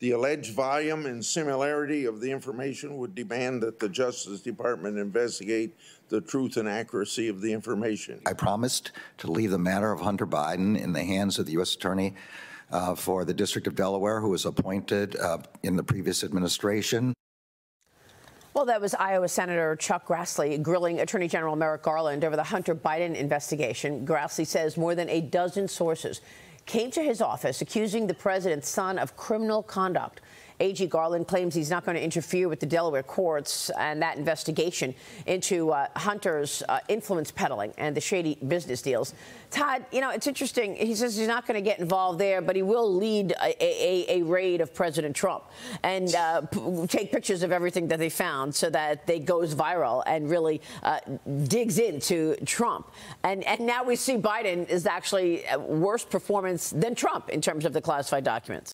The alleged volume and similarity of the information would demand that the Justice Department investigate the truth and accuracy of the information. I promised to leave the matter of Hunter Biden in the hands of the U.S. Attorney for the District of Delaware, who was appointed in the previous administration. Well, that was Iowa Senator Chuck Grassley grilling Attorney General Merrick Garland over the Hunter Biden investigation. Grassley says more than a dozen sources came to his office accusing the president's son of criminal conduct. AG Garland claims he's not going to interfere with the Delaware courts and that investigation into Hunter's influence peddling and the shady business deals. Todd, you know, it's interesting. He says he's not going to get involved there, but he will lead a raid of President Trump and take pictures of everything that they found so that they goes viral and really digs into Trump. And now we see Biden is actually a worse performance than Trump in terms of the classified documents.